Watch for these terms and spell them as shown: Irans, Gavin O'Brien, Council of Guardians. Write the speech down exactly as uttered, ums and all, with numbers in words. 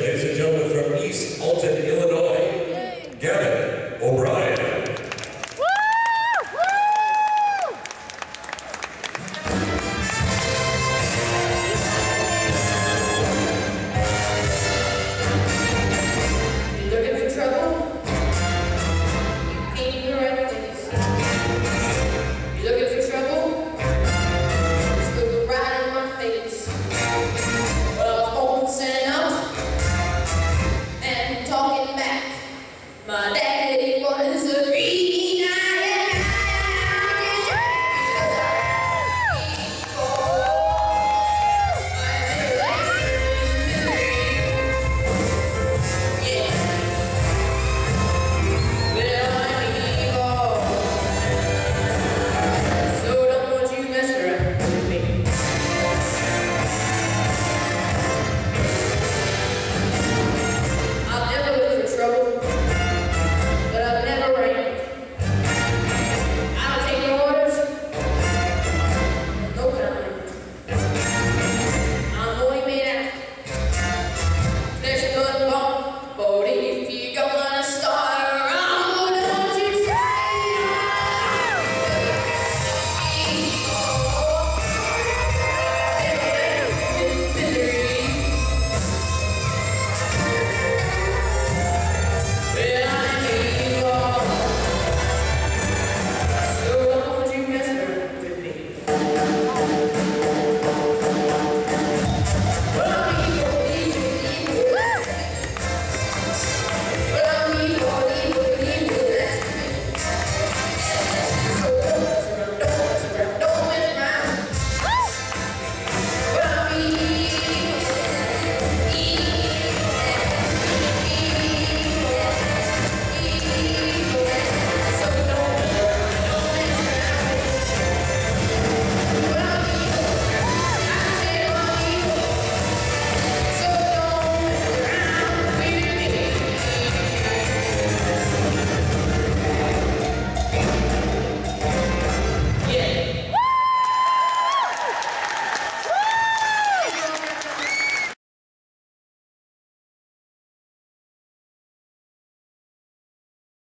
Ladies and gentlemen, from East Alton, Illinois, Gavin.